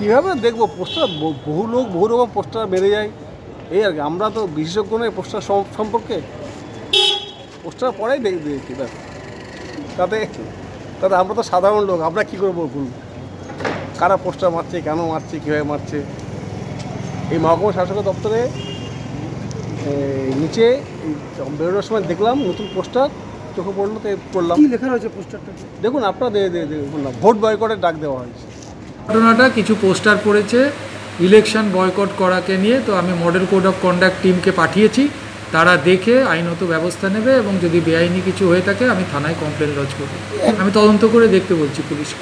কীভাবে দেখব পোস্টার? বহু রকম পোস্টার বেড়ে যায় এই আর কি। আমরা তো বিশেষজ্ঞ নয় পোস্টার সম্পর্কে, পোস্টার পরেই দেখে দিয়েছি ব্যাস। তাতে আমরা তো সাধারণ লোক, আমরা কী করবো বলুন? কারা পোস্টার মারছে, কেন মারছে, কীভাবে মারছে? এই মহকুমা শাসকের দপ্তরে নিচে বেরোনোর সময় দেখলাম নতুন পোস্টার চোখে পড়লো, তো পড়লাম। কী লেখা রয়েছে পোস্টারটা দেখুন আপনারা, বললাম ভোট বয়কটের ডাক দেওয়া হয়েছে। ঘটনাটা কিছু পোস্টার পড়েছে ইলেকশন বয়কট করাকে নিয়ে, তো আমি মডেল কোড অফ কন্ডাক্ট টিমকে পাঠিয়েছি, তারা দেখে আইনত ব্যবস্থা নেবে এবং যদি বেআইনি কিছু হয়ে থাকে আমি থানায় কমপ্লেন লজ করব। আমি তদন্ত করে দেখতে বলছি পুলিশকে।